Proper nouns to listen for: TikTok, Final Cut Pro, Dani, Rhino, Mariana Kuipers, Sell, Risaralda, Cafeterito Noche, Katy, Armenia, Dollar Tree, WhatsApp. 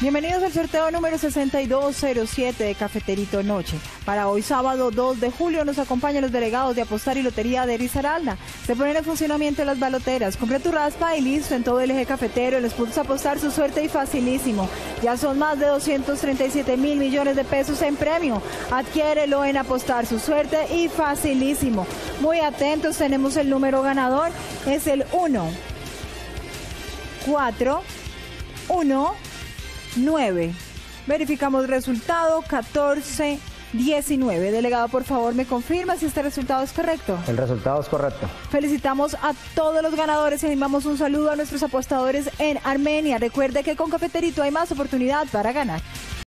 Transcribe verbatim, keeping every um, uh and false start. Bienvenidos al sorteo número sesenta y dos cero siete de Cafeterito Noche. Para hoy sábado dos de julio nos acompañan los delegados de Apostar y Lotería de Risaralda. Se ponen en funcionamiento las baloteras. Compra tu raspa y listo en todo el eje cafetero. En los puntos a apostar su suerte y facilísimo. Ya son más de doscientos treinta y siete mil millones de pesos en premio. Adquiérelo en Apostar su suerte y facilísimo. Muy atentos, tenemos el número ganador. Es el uno, cuatro, uno, nueve. Verificamos resultado catorce, diecinueve. Delegado, por favor, me confirma si este resultado es correcto. El resultado es correcto. Felicitamos a todos los ganadores y animamos un saludo a nuestros apostadores en Armenia. Recuerde que con Cafeterito hay más oportunidad para ganar.